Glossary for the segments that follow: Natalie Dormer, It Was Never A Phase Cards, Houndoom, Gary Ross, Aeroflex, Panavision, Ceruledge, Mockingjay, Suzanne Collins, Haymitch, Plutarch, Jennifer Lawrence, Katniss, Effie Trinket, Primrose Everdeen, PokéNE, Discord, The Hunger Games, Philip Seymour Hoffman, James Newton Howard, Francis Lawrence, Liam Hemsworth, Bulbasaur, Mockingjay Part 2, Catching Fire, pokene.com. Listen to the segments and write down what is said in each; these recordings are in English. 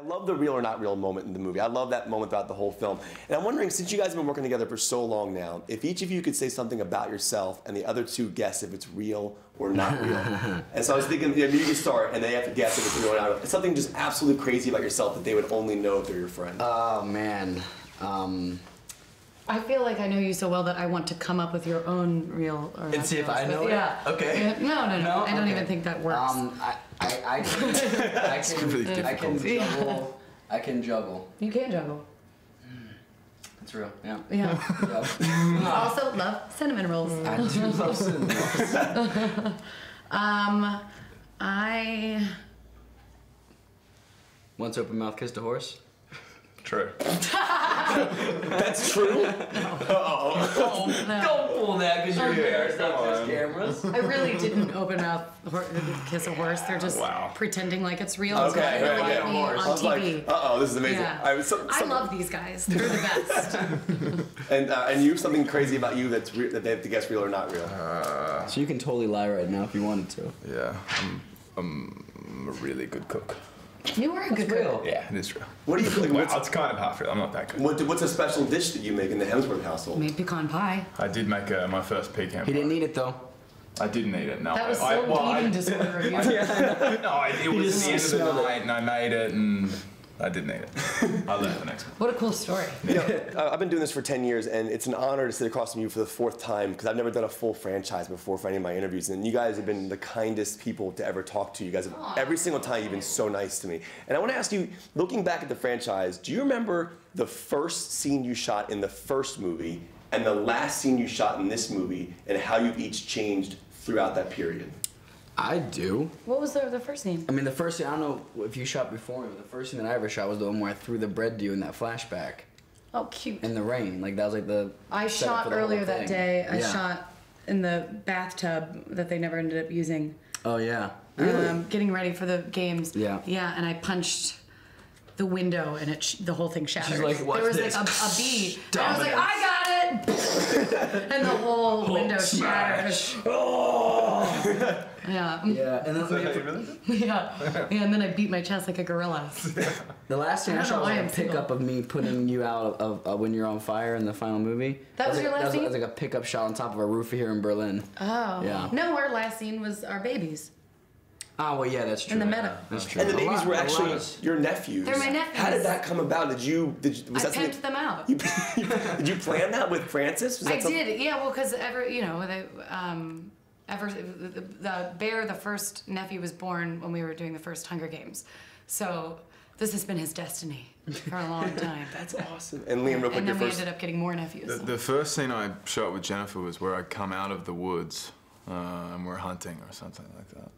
I love the real or not real moment in the movie. I love that moment throughout the whole film. And I'm wondering, since you guys have been working together for so long now, if each of you could say something about yourself and the other two guess if it's real or not real. And so I was thinking, you know, you can start and they have to guess if it's real or not real. It's something just absolutely crazy about yourself that they would only know if they're your friend. Oh, man. I feel like I know you so well that I want to come up with your own real or not. And see if I know it? Yeah. Okay. No. I don't even think that works. I can juggle. You can juggle. It's real. Yeah. Yeah. I also love cinnamon rolls. I do love cinnamon rolls. I once open mouth kissed a horse. True. That's true? No. Uh-oh. No. Don't pull that because you're embarrassed on those cameras. I really didn't open-mouth kiss a horse. They're just pretending like it's real. Okay, on TV. Uh-oh, this is amazing. Yeah. I love these guys. They're the best. And you, something crazy about you that's that they have to guess real or not real. So you can totally lie right now if you wanted to. Yeah, I'm a really good cook. You are a good girl. Yeah, it is real. What do you feel like? Wow, it's kind of half real. I'm not that good. What's a special dish that you make in the Hemsworth household? Made pecan pie. I did make my first pecan pie. He didn't eat it though. I didn't eat it. No. That was so eating disorder of you. It was the end of the night, and I made it, and I didn't eat it. I learned the next one. What a cool story. Yeah. I've been doing this for 10 years, and it's an honor to sit across from you for the 4th time, because I've never done a full franchise before for any of my interviews, and you guys have been the kindest people to ever talk to. You guys have, every single time, you've been so nice to me. And I want to ask you, looking back at the franchise, do you remember the first scene you shot in the first movie and the last scene you shot in this movie, and how you've each changed throughout that period? I do. What was the first scene? I mean, the first scene, I don't know if you shot before me, but the first scene that I ever shot was the one where I threw the bread to you in that flashback. Oh, cute. In the rain. Like, that was like the... I shot earlier that day. I shot in the bathtub that they never ended up using. Oh, yeah. Really? Getting ready for the games. Yeah. Yeah, and I punched the window, and it the whole thing shattered. She's like, watch this. There was like a bee. And I was like, I got it! And the whole window shattered. Oh. Yeah. Yeah. And then and then I beat my chest like a gorilla. The last scene I shot was like a pickup of me putting you out of when you're on fire in the final movie. That was your last scene? That was like a pickup shot on top of a roof here in Berlin. Oh. Yeah. No, our last scene was our babies. Ah, well, yeah, that's true. In the meta. That's true. And the babies were actually your nephews. They're my nephews. How did that come about? Did you pimped them out. Did you plan that with Francis? I did. Yeah, well, because the first nephew was born when we were doing the first Hunger Games, so this has been his destiny for a long time. That's awesome. And Liam, real quick, we ended up getting more nephews. The first scene I shot with Jennifer was where I come out of the woods and we're hunting or something like that.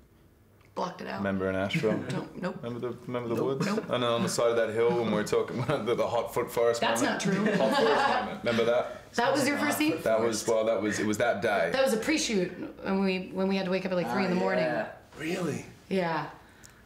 Blocked it out. Remember in Asheville? Nope. Remember the woods? Nope. And then on the side of that hill when we were talking about the hot foot forest. That's moment. Not true. Hot forest moment. Remember that? That was your first scene? It was that day. That was a pre-shoot when we had to wake up at like 3 in the morning. Yeah. Really? Yeah.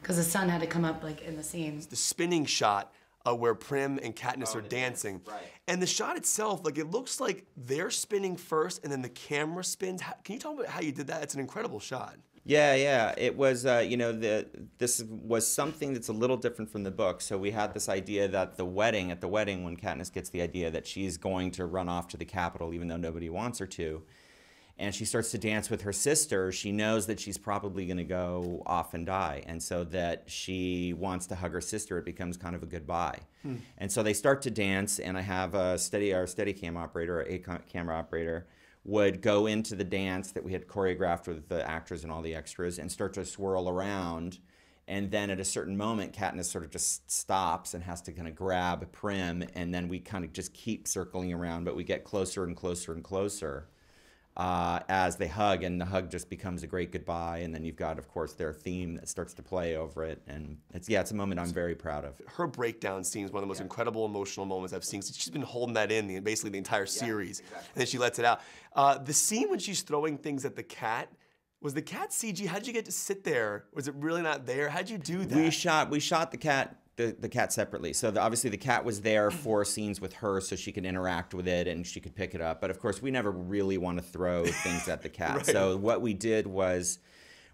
Because the sun had to come up like in the scene. The spinning shot where Prim and Katniss are dancing. Right. And the shot itself, like it looks like they're spinning first and then the camera spins. Can you tell me about how you did that? It's an incredible shot. Yeah. It was, this was something that's a little different from the book. So we had this idea that at the wedding, when Katniss gets the idea that she's going to run off to the Capitol, even though nobody wants her to, and she starts to dance with her sister, she knows that she's probably going to go off and die. And so that she wants to hug her sister, it becomes kind of a goodbye. Hmm. And so they start to dance, and I have our camera operator, would go into the dance that we had choreographed with the actors and all the extras and start to swirl around. And then at a certain moment, Katniss sort of just stops and has to kind of grab Prim. And then we kind of just keep circling around, but we get closer and closer and closer as they hug. And the hug just becomes a great goodbye. And then you've got, of course, their theme that starts to play over it. And it's a moment I'm very proud of. Her breakdown scene is one of the most incredible emotional moments I've seen. She's been holding that in basically the entire series. Exactly. And then she lets it out. The scene when she's throwing things at the cat, was the cat CG? How'd you get to sit there? Was it really not there? How'd you do that? We shot the cat separately. So obviously the cat was there for scenes with her so she could interact with it and she could pick it up. But of course we never really want to throw things at the cat. Right. So what we did was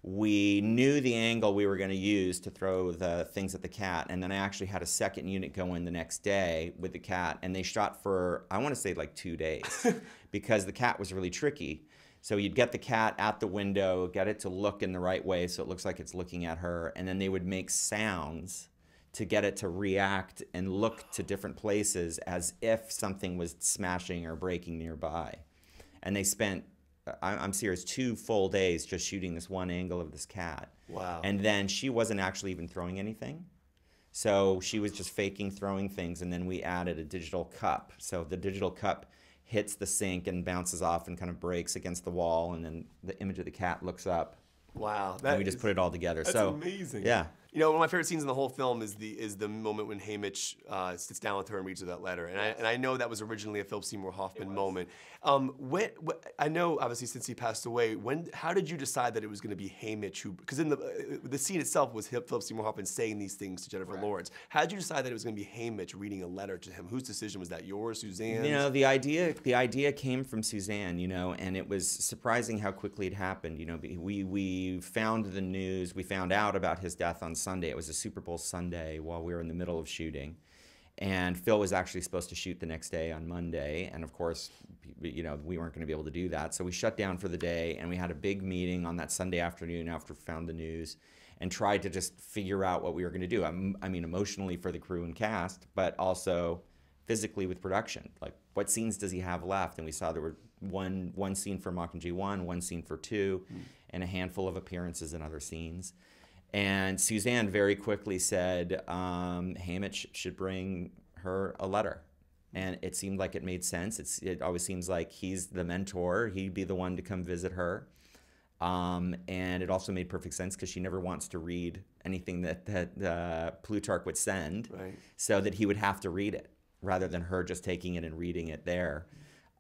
we knew the angle we were going to use to throw the things at the cat, and then I actually had a second unit go in the next day with the cat, and they shot for, I want to say, like 2 days because the cat was really tricky. So you'd get the cat at the window, get it to look in the right way so it looks like it's looking at her, and then they would make sounds to get it to react and look to different places as if something was smashing or breaking nearby. And they spent, I'm serious, 2 full days just shooting this one angle of this cat. Wow. And then she wasn't actually even throwing anything. So she was just faking throwing things, and then we added a digital cup. So the digital cup hits the sink and bounces off and kind of breaks against the wall, and then the image of the cat looks up. Wow. And we just put it all together. That's amazing. Yeah. You know, one of my favorite scenes in the whole film is the moment when Haymitch sits down with her and reads her that letter, and I know that was originally a Philip Seymour Hoffman moment. I know obviously since he passed away, how did you decide that it was going to be Haymitch who? Because in the scene itself was Philip Seymour Hoffman saying these things to Jennifer Lawrence. How did you decide that it was going to be Haymitch reading a letter to him? Whose decision was that? Yours, Suzanne's? You know, the idea came from Suzanne. You know, and it was surprising how quickly it happened. You know, we found the news. We found out about his death on Sunday. It was a Super Bowl Sunday while we were in the middle of shooting, and Phil was actually supposed to shoot the next day on Monday, and of course, you know, we weren't going to be able to do that, so we shut down for the day, and we had a big meeting on that Sunday afternoon after we found the news and tried to just figure out what we were going to do. I mean, emotionally for the crew and cast, but also physically with production. Like, what scenes does he have left? And we saw there were one scene for Mockingjay 1, one scene for 2, and a handful of appearances in other scenes. And Suzanne very quickly said, Haymitch should bring her a letter. And it seemed like it made sense. It always seems like he's the mentor. He'd be the one to come visit her. And it also made perfect sense because she never wants to read anything that Plutarch would send, right? So that he would have to read it rather than her just taking it and reading it there.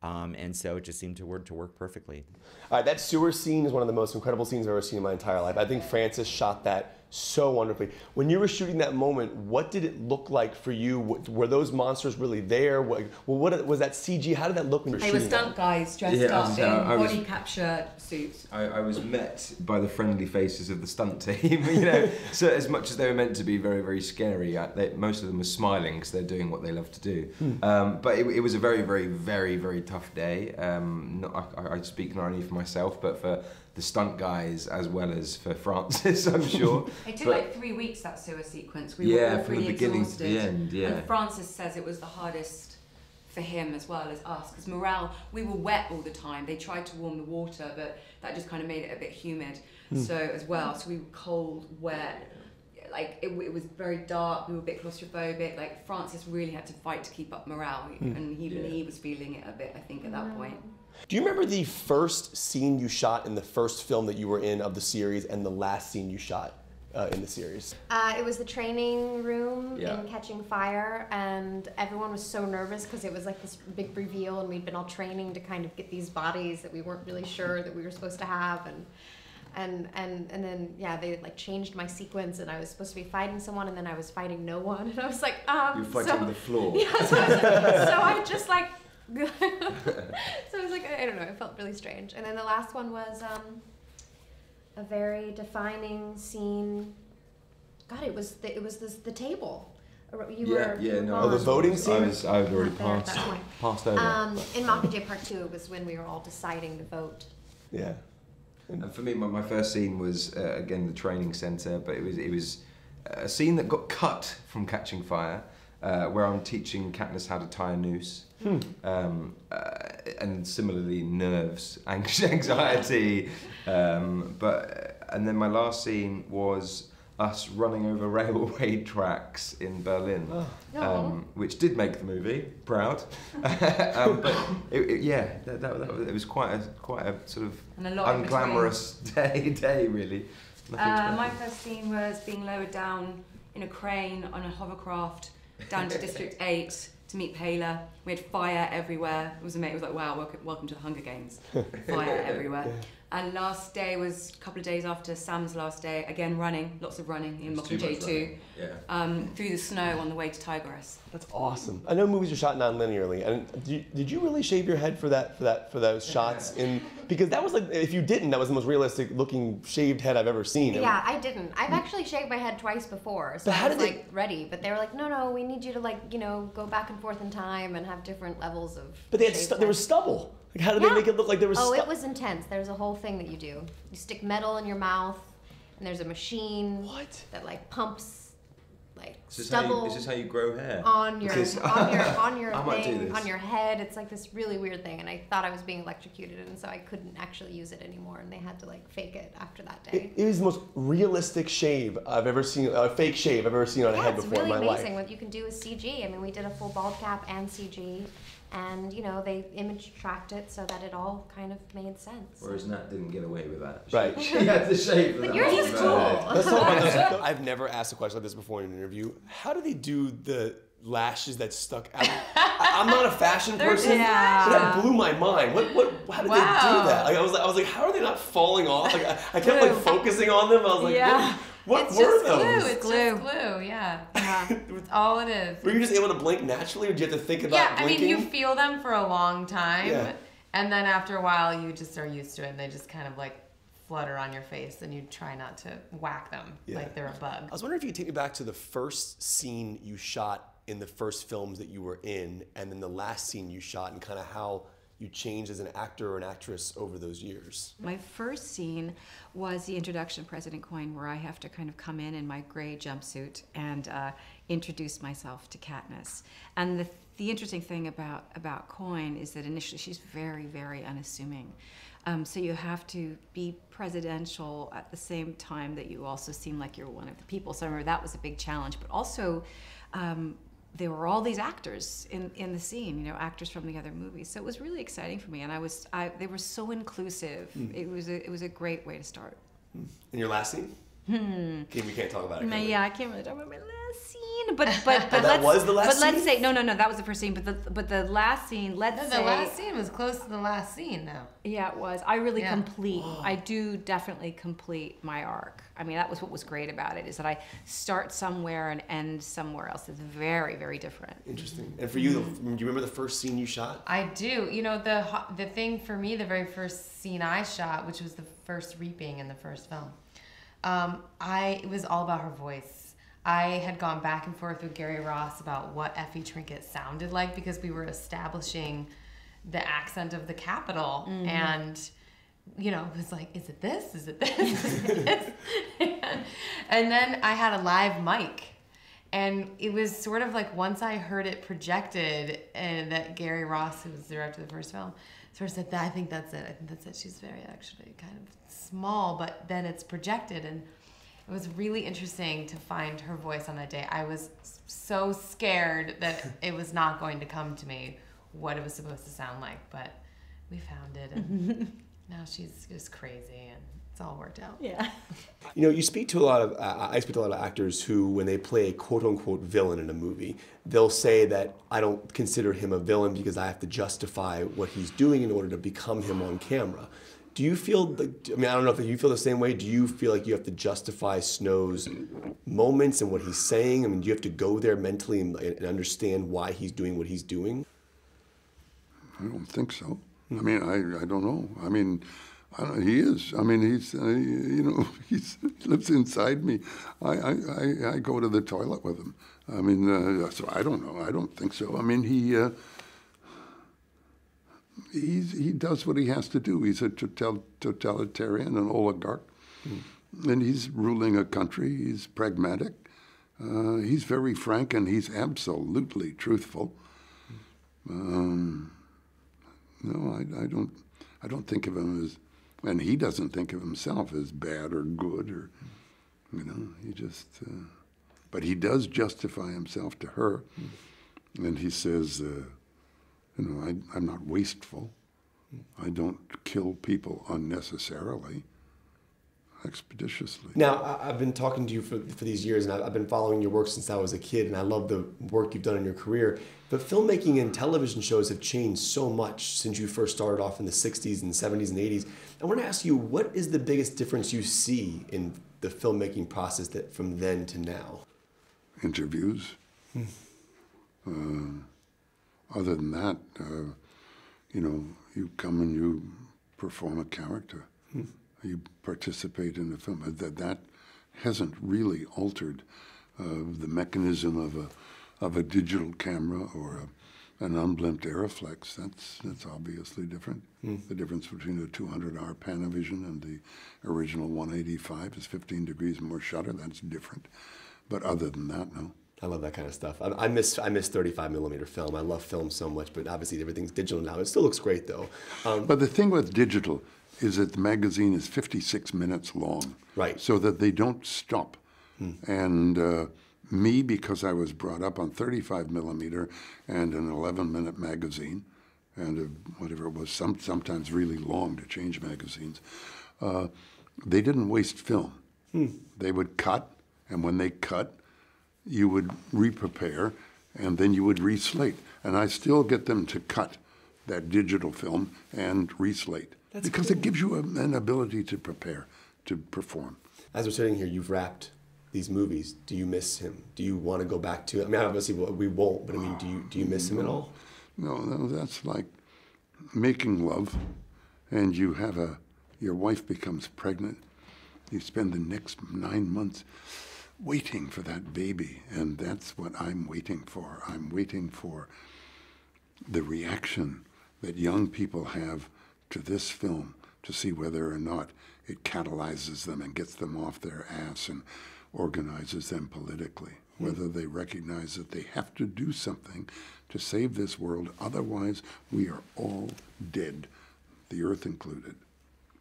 And so it just seemed to work perfectly. All right, that sewer scene is one of the most incredible scenes I've ever seen in my entire life. I think Francis shot that so wonderfully. When you were shooting that moment, what did it look like for you? Were those monsters really there? What was that CG? How did that look when you were shooting? They were stunt guys dressed up in body capture suits. I was met by the friendly faces of the stunt team. You know, so as much as they were meant to be very, very scary, most of them were smiling because they're doing what they love to do. But it was a very, very, very, very tough day. I speak not only for myself, but for the stunt guys as well as for Francis, I'm sure. It took like 3 weeks, that sewer sequence. We were all really exhausted. Yeah, from the beginning to the end, yeah. And Francis says it was the hardest for him as well as us, because morale, we were wet all the time. They tried to warm the water, but that just kind of made it a bit humid, so as well. So we were cold, wet, like it was very dark, we were a bit claustrophobic. Like Francis really had to fight to keep up morale, and even he was feeling it a bit, I think, at that point. Do you remember the first scene you shot in the first film that you were in of the series, and the last scene you shot in the series? It was the training room in Catching Fire, and everyone was so nervous because it was like this big reveal, and we'd been all training to kind of get these bodies that we weren't really sure that we were supposed to have, and then they like changed my sequence, and I was supposed to be fighting someone, and then I was fighting no one, and I was like, you're fighting the floor. Yeah, so I was like, so I just like. So it was like, I don't know, it felt really strange. And then the last one was a very defining scene. God, it was the table. You were the voting scene? I was already passed over. In Mockingjay Part 2 was when we were all deciding to vote. Yeah. And for me, my first scene was, again, the training center, but it was a scene that got cut from Catching Fire, where I'm teaching Katniss how to tie a noose. And similarly, nerves, anxiety, and then my last scene was us running over railway tracks in Berlin, which did make the movie, proud. But it was quite a sort of unglamorous day really. My first scene was being lowered down in a crane on a hovercraft down to District 8. To meet Paler. We had fire everywhere. It was amazing. It was like, wow, welcome to the Hunger Games. Fire everywhere. And last day was a couple of days after Sam's last day, again running, lots of running in Mockingjay too. Yeah. Through the snow on the way to Tigress. That's awesome. I know movies are shot non-linearly, and did you really shave your head for those shots? In because that was like, if you didn't, that was the most realistic looking shaved head I've ever seen. Yeah, I didn't. I've actually shaved my head twice before, so I was like ready. But they were like, no, we need you to like, you know, go back and forth in time and have different levels of. But they had there was stubble. Like, how did they make it look like there was stuff? Oh, it was intense. There's a whole thing that you do. You stick metal in your mouth, and there's a machine that like pumps like stubble. This is how you grow hair on your head. It's like this really weird thing, and I thought I was being electrocuted, and so I couldn't actually use it anymore, and they had to like fake it after that day. It was the most realistic shave I've ever seen, a fake shave I've ever seen on a head before in my life. It's really amazing what you can do with CG. I mean, we did a full bald cap and CG. And, you know, they image tracked it so that it all kind of made sense. Whereas Nat didn't get away with that. Right. She had to shave for that. But yours is cool. I've never asked a question like this before in an interview. How do they do the lashes that stuck out? I'm not a fashion person, but that blew my mind. How did they do that? Like, I was like, how are they not falling off? Like, I kept like focusing on them. I was like, what were those? It's glue. It's glue, yeah. That's all it is. Were you just able to blink naturally, or did you have to think about blinking? Yeah, I mean, you feel them for a long time, and then after a while, you just are used to it, and they just kind of like flutter on your face, and you try not to whack them like they're a bug. I was wondering if you could take me back to the first scene you shot in the first films that you were in, and then the last scene you shot, and kind of how you changed as an actor or an actress over those years? My first scene was the introduction of President Coin, where I have to kind of come in my gray jumpsuit and introduce myself to Katniss. And the interesting thing about Coin is that initially she's very, very unassuming. So you have to be presidential at the same time that you also seem like you're one of the people. So I remember that was a big challenge, but also, there were all these actors in the scene, you know, actors from the other movies. So it was really exciting for me, and they were so inclusive. Mm. It was a great way to start. Mm. And your last scene? Hmm. We can't talk about it. I can't really talk about my last scene. But that was the last scene. But let's say no, that was the first scene. But the last scene. The last scene was close to the last scene, though. Yeah, it was. I do definitely complete my arc. I mean, that was what was great about it, is that I start somewhere and end somewhere else. It's very, very different. Interesting. And for you, do you remember the first scene you shot? I do. You know, the thing for me, the very first scene I shot, which was the first reaping in the first film. It was all about her voice. I had gone back and forth with Gary Ross about what Effie Trinket sounded like, because we were establishing the accent of the capital. Mm-hmm. And, you know, it was like, is it this? Is it this? Is it this? And then I had a live mic. And it was sort of like, once I heard it projected, and that Gary Ross, who was the director of the first film, sort of said, I think that's it. I think that's it. She's very actually kind of small, but then it's projected. And it was really interesting to find her voice on that day. I was so scared that it was not going to come to me what it was supposed to sound like, but we found it. And now she's just crazy. And it's all worked out. Yeah. You know, you speak to a lot of, I speak to a lot of actors who, when they play a quote-unquote villain in a movie, they'll say that I don't consider him a villain because I have to justify what he's doing in order to become him on camera. Do you feel, I mean, I don't know if you feel the same way. Do you feel like you have to justify Snow's moments and what he's saying? I mean, do you have to go there mentally and understand why he's doing what he's doing? I don't think so. I mean, I don't know. I mean, I don't know, he is. I mean, he's, you know, he lives inside me. I go to the toilet with him. I mean, so I don't know. I don't think so. I mean, he does what he has to do. He's a totalitarian, an oligarch, and he's ruling a country. He's pragmatic. He's very frank, and he's absolutely truthful. No, I don't think of him as. And he doesn't think of himself as bad or good, or, you know, he just, but he does justify himself to her. And he says, you know, I'm not wasteful. I don't kill people unnecessarily. expeditiously. Now, I've been talking to you for these years, and I've been following your work since I was a kid, and I love the work you've done in your career. But filmmaking and television shows have changed so much since you first started off in the 60s and 70s and 80s. I want to ask you, what is the biggest difference you see in the filmmaking process that from then to now? Interviews. Other than that, you know, you come and you perform a character. You participate in the film. That hasn't really altered the mechanism of a digital camera or an unblimped Aeroflex. That's obviously different. The difference between the 200R Panavision and the original 185 is 15 degrees more shutter. That's different. But other than that, no. I love that kind of stuff. I miss 35mm film. I love film so much, but obviously everything's digital now. It still looks great though. But the thing with digital is that the magazine is 56 minutes long. Right. So that they don't stop. And me, because I was brought up on 35mm and an 11-minute magazine, and whatever it was, sometimes really long to change magazines, they didn't waste film. They would cut, and when they cut, you would re-prepare, and then you would reslate. And I still get them to cut that digital film and reslate. That's because cool. It gives you an ability to prepare, to perform. As we're sitting here, you've wrapped these movies. Do you miss him? Do you want to go back to it? I mean, obviously we won't, but I mean, do you miss him at all? No, that's like making love, and you have your wife becomes pregnant. You spend the next 9 months waiting for that baby, and that's what I'm waiting for. I'm waiting for the reaction that young people have to this film, to see whether or not it catalyzes them and gets them off their ass and organizes them politically, whether they recognize that they have to do something to save this world, otherwise we are all dead, the earth included.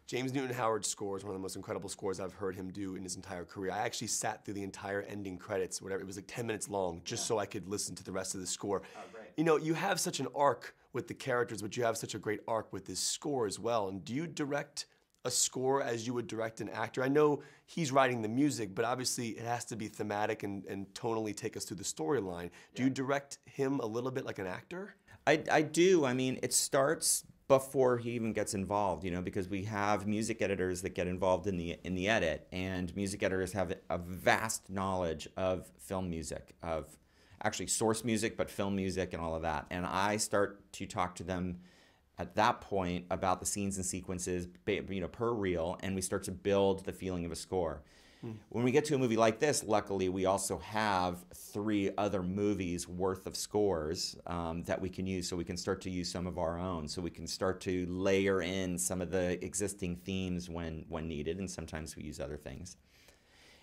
James Newton Howard's score is one of the most incredible scores I've heard him do in his entire career. I actually sat through the entire ending credits, whatever, it was like 10 minutes long, just so I could listen to the rest of the score. Right. You know, you have such an arc with the characters, but you have such a great arc with this score as well. And do you direct a score as you would direct an actor? I know he's writing the music, but obviously it has to be thematic and tonally take us through the storyline. Do you direct him a little bit like an actor? I do. I mean, it starts before he even gets involved, you know, because we have music editors that get involved in the edit, and music editors have a vast knowledge of film music, of actually source music, but film music and all of that. And I start to talk to them at that point about the scenes and sequences, you know, per reel, and we start to build the feeling of a score. When we get to a movie like this, luckily we also have 3 other movies worth of scores that we can use, so we can start to use some of our own, so we can start to layer in some of the existing themes when needed, and sometimes we use other things.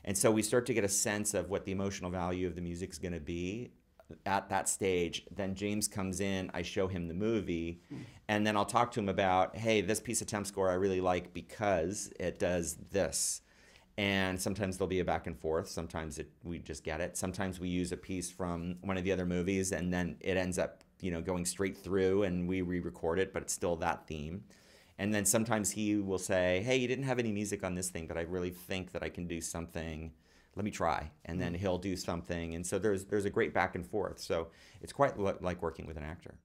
And so we start to get a sense of what the emotional value of the music is going to be at that stage. Then James comes in, I show him the movie, and then I'll talk to him about, hey, this piece of temp score I really like because it does this. And sometimes there'll be a back and forth. Sometimes we just get it. Sometimes we use a piece from one of the other movies, and then it ends up, you know, going straight through, and we re-record it, but it's still that theme. And then sometimes he will say, hey, you didn't have any music on this thing, but I really think that I can do something. Let me try. And then he'll do something. And so there's a great back and forth. So it's quite like working with an actor.